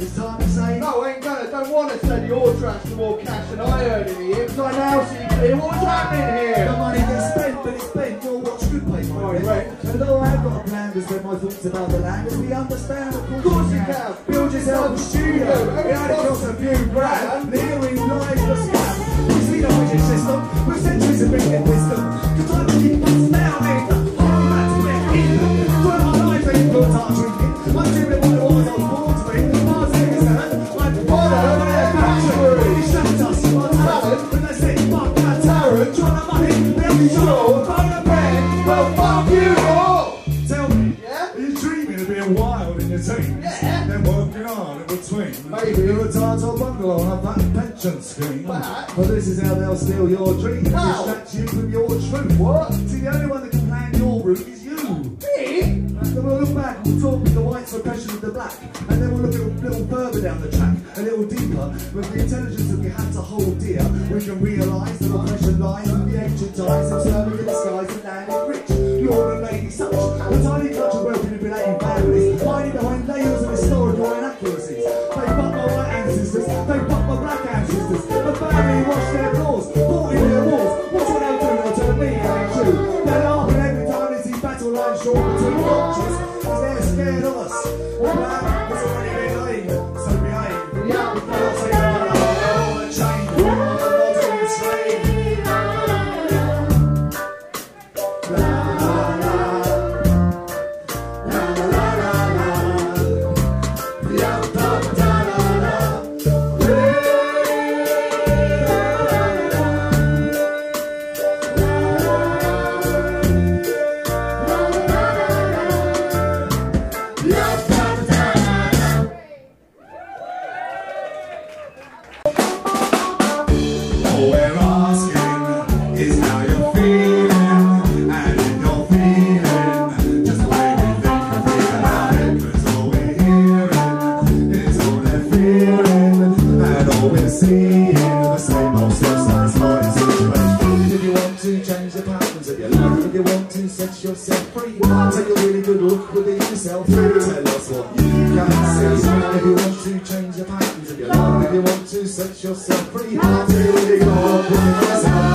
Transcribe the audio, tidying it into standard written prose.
It's time to say no, ain't gonna, don't wanna sell your trash for more cash than I earn in the year, because I now see clear what's happening here. The money gets spent, but it's spent, your watch could pay for it. Right. And though I have got a plan to spread my thoughts about the land, as we understand, of course you can. Build yourself a studio, behind across a few grand, nearing lies the scam. We see the witching system, with centuries of bringing wisdom, to try to keep us now in the automatic kingdom. Throughout our lives, they put our drinking, I'm doing what I was on board. Maybe you're a tired old bungalow and have that pension scheme. But well, this is how they'll steal your dreams. Distract you from your truth. What? See, the only one that can plan your route is you. Me? And then we'll look back and we'll talk with the whites oppression of the black. And then we'll look a little further down the track, a little deeper. With the intelligence that we have to hold dear, we can realise that oppression lies in the ancient ties, observing in the skies and land is rich. You're a lady such a tiny clutch of wealthy and related families, hiding behind layers of historical inaccuracies. They fuck my black ancestors, but barely wash their floors, fought in their wars. What's what they'll do, they'll tell me it ain't true. They're laughing every time they see battle lines short between cultures, because they're scared of us. Well, that has already been laid, so behave. Yeah, we can't say that I don't want to change. I'm not doing slave. Set yourself free, I'll tell you where you go.